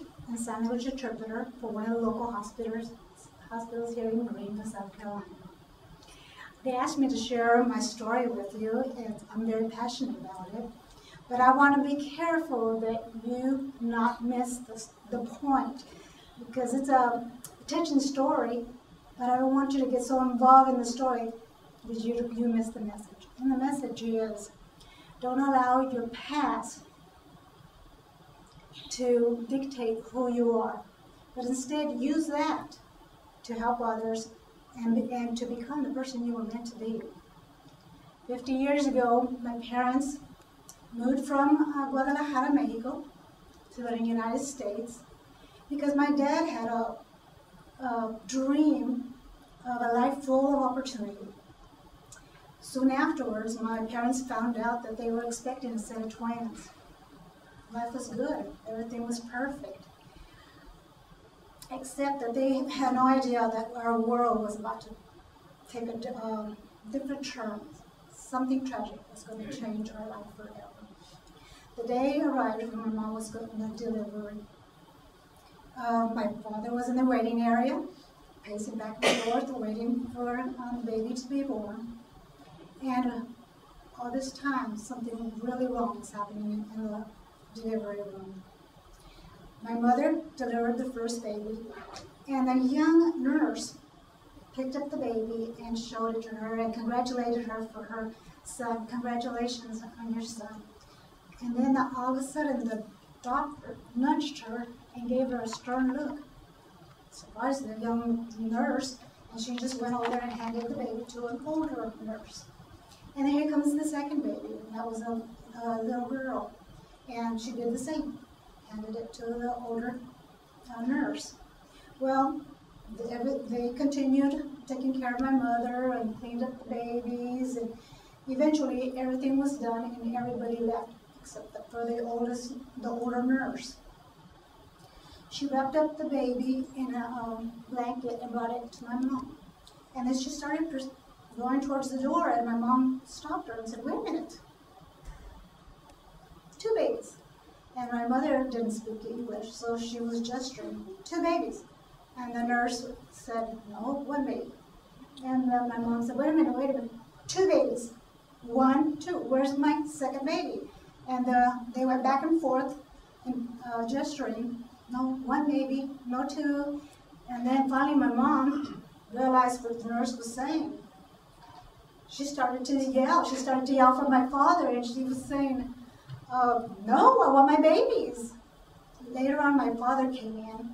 English and sandwich interpreter for one of the local hospitals here in Greenville, South Carolina. They asked me to share my story with you, and I'm very passionate about it. But I want to be careful that you not miss the point, because it's a touching story, but I don't want you to get so involved in the story that you miss the message. And the message is, don't allow your past to dictate who you are, but instead use that to help others and to become the person you were meant to be. 50 years ago, my parents moved from Guadalajara, Mexico, to the United States because my dad had a dream of a life full of opportunity. Soon afterwards, my parents found out that they were expecting a set of twins. Life was good. Everything was perfect. Except that they had no idea that our world was about to take a different turn. Something tragic was going to change our life forever. The day arrived when my mom was going to deliver. My father was in the waiting area, pacing back and forth, waiting for the baby to be born. And all this time, something really wrong was happening in the delivery room. My mother delivered the first baby, and a young nurse picked up the baby and showed it to her and congratulated her for her son. Congratulations on your son. And then all of a sudden, the doctor nudged her and gave her a stern look. Surprised the young nurse, and she just went over there and handed the baby to an older nurse. And here comes the second baby, and that was a little girl. And she did the same, handed it to the older nurse. Well, they continued taking care of my mother and cleaned up the babies, and eventually everything was done and everybody left, except for the older nurse. She wrapped up the baby in a blanket and brought it to my mom. And then she started going towards the door, and my mom stopped her and said, "Wait a minute. Two babies." And my mother didn't speak English, so she was gesturing, "Two babies." And the nurse said, "No, one baby." And my mom said, wait a minute, "Two babies. One, two, where's my second baby?" And they went back and forth in, gesturing, "No, one baby, no two." And then finally my mom realized what the nurse was saying. She started to yell. She started to yell for my father, and she was saying, "No, I want my babies." Later on, my father came in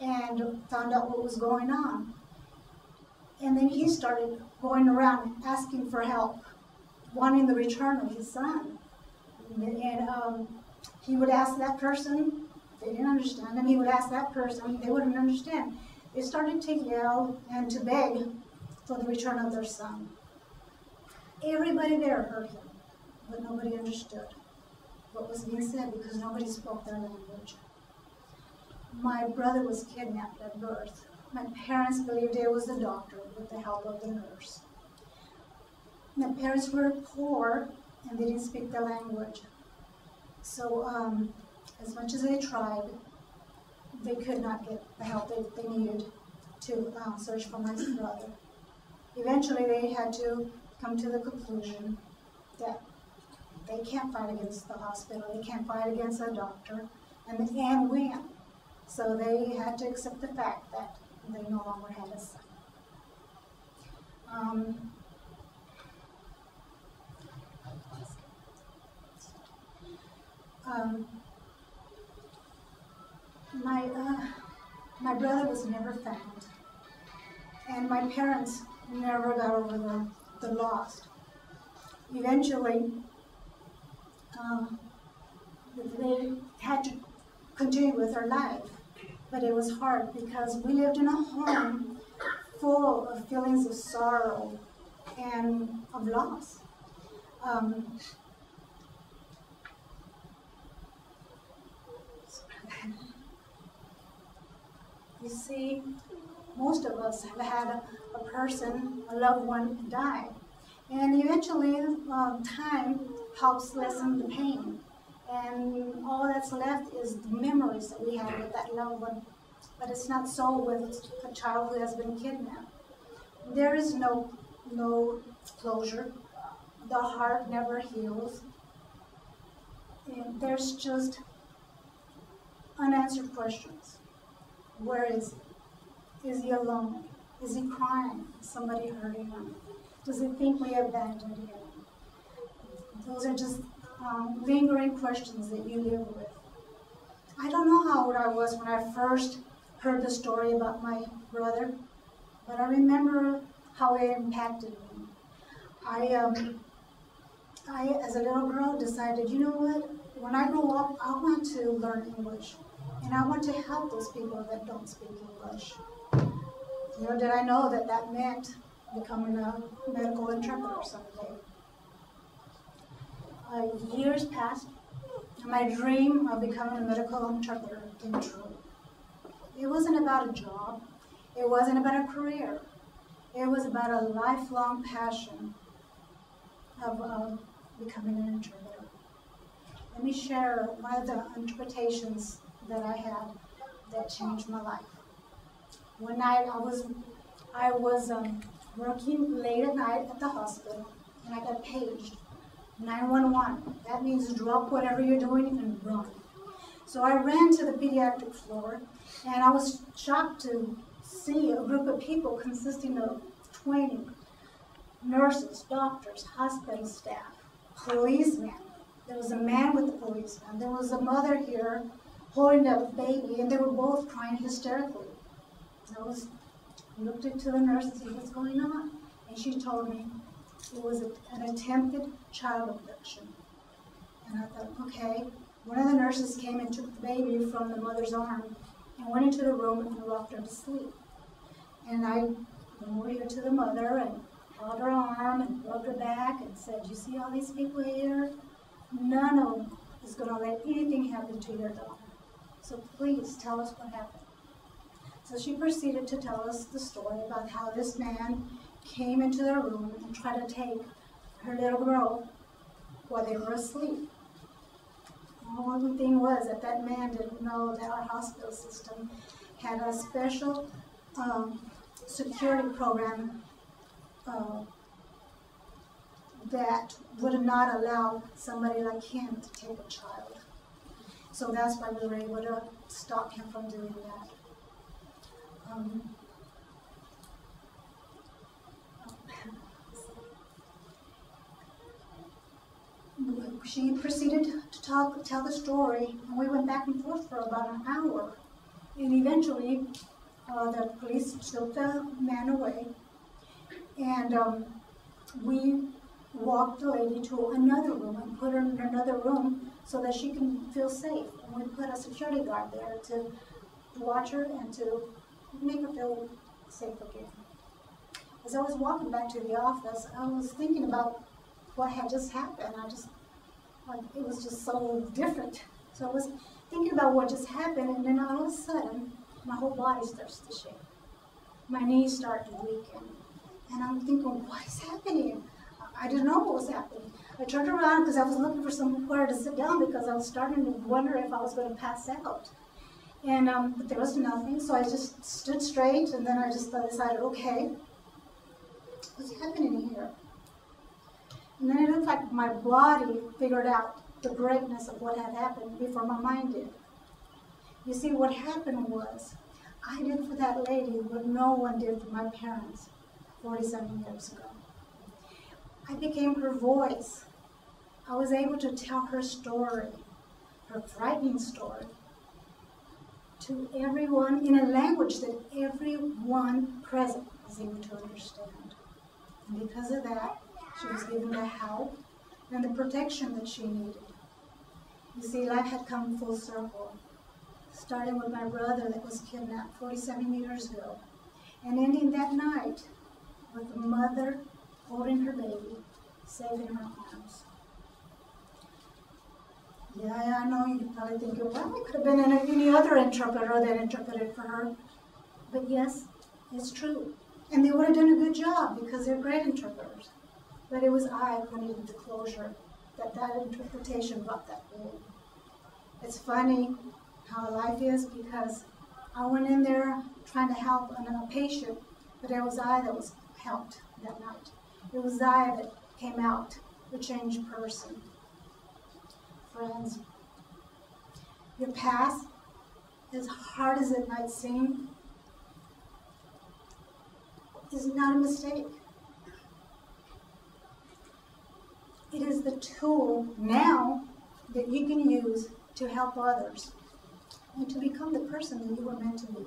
and found out what was going on. And then he started going around asking for help, wanting the return of his son. And he would ask that person, they didn't understand, and he would ask that person, they wouldn't understand. They started to yell and to beg for the return of their son. Everybody there heard him, but nobody understood what was being said because nobody spoke their language. My brother was kidnapped at birth. My parents believed it was the doctor with the help of the nurse. My parents were poor and they didn't speak the language. So as much as they tried, they could not get the help that they needed to search for my brother. Eventually they had to come to the conclusion that they can't fight against the hospital, they can't fight against a doctor, and win. So they had to accept the fact that they no longer had a son. My brother was never found, and my parents never got over the loss. Eventually, they had to continue with their life, but it was hard because we lived in a home full of feelings of sorrow and of loss. You see, most of us have had a person, a loved one, die. And eventually, time helps lessen the pain. and all that's left is the memories that we have with that loved one. But it's not so with a child who has been kidnapped. There is no closure. The heart never heals. And there's just unanswered questions. Where is he? Is he alone? Is he crying? Is somebody hurting him? Does he think we abandoned him? Those are just lingering questions that you live with. I don't know how old I was when I first heard the story about my brother, but I remember how it impacted me. I, as a little girl, decided, you know what, when I grow up, I want to learn English, and I want to help those people that don't speak English. You know, did I know that that meant becoming a medical interpreter someday? Years passed, and my dream of becoming a medical interpreter came true. It wasn't about a job. It wasn't about a career. It was about a lifelong passion of becoming an interpreter. Let me share one of the interpretations that I had that changed my life. One night I was working late at night at the hospital, and I got paged, 911. That means drop whatever you're doing and run. So I ran to the pediatric floor, and I was shocked to see a group of people consisting of 20 nurses, doctors, hospital staff, policemen. There was a man with the policeman. There was a mother here holding a baby, and they were both crying hysterically. I looked into the nurse to see what's going on, and she told me it was an attempted child abduction. And I thought, okay. One of the nurses came and took the baby from the mother's arm and went into the room and rocked her to sleep. And I went over here to the mother and held her arm and rubbed her back and said, you see all these people here? None of them is going to let anything happen to your daughter. So please tell us what happened. So she proceeded to tell us the story about how this man came into their room and tried to take her little girl while they were asleep. The only thing was that that man didn't know that our hospital system had a special security program that would not allow somebody like him to take a child. So that's why we were able to stop him from doing that. She proceeded to tell the story, and we went back and forth for about an hour. And eventually, the police took the man away, and we walked the lady to another room and put her in another room so that she can feel safe. And we put a security guard there to watch her and to make her feel safe again. As I was walking back to the office, I was thinking about what had just happened. It was just so different. So I was thinking about what just happened, and then all of a sudden, my whole body starts to shake. My knees start to weaken, and I'm thinking, what is happening? I didn't know what was happening. I turned around because I was looking for somewhere to sit down because I was starting to wonder if I was going to pass out. And but there was nothing, so I just stood straight, and then I just decided, okay, what's happening here? And then it looked like my body figured out the greatness of what had happened before my mind did. You see, what happened was, I did for that lady what no one did for my parents 47 years ago. I became her voice. I was able to tell her story, her frightening story, to everyone in a language that everyone present was able to understand. And because of that, she was given the help and the protection that she needed. You see, life had come full circle, starting with my brother that was kidnapped 47 years ago, and ending that night with the mother holding her baby, saving her arms. Yeah, I know you probably think, well, it could have been any other interpreter that interpreted for her. But yes, it's true. And they would have done a good job because they're great interpreters. But it was I who needed the closure that interpretation brought that day. It's funny how life is, because I went in there trying to help a patient, but it was I that was helped that night. It was I that came out the changed person. Friends, your past, as hard as it might seem, is not a mistake. It is the tool now that you can use to help others and to become the person that you were meant to be.